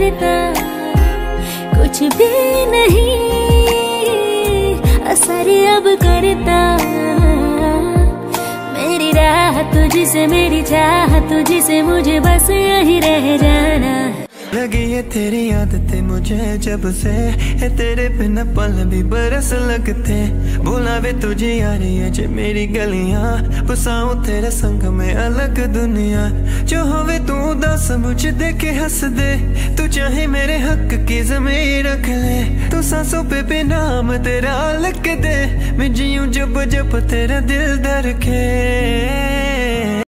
करता कुछ भी नहीं असर अब करता। मेरी राह तुझसे, मेरी चाह तुझसे, मुझे बस यही रह जाना। लगी है तेरी आदतें मुझे जब से, है तेरे बिना पल भी बरस लगते। बुलावे तुझे आ रही है जे मेरी गलियां, बसाऊं तेरे संग में अलग दुनिया। जो होवे तू उदास मुझे देखे हंस दे, तू चाहे मेरे हक की जमीन रख ले। तू सांसों पे भी नाम तेरा लिख दे, मैं जीऊं जब जब तेरा दिल धड़के।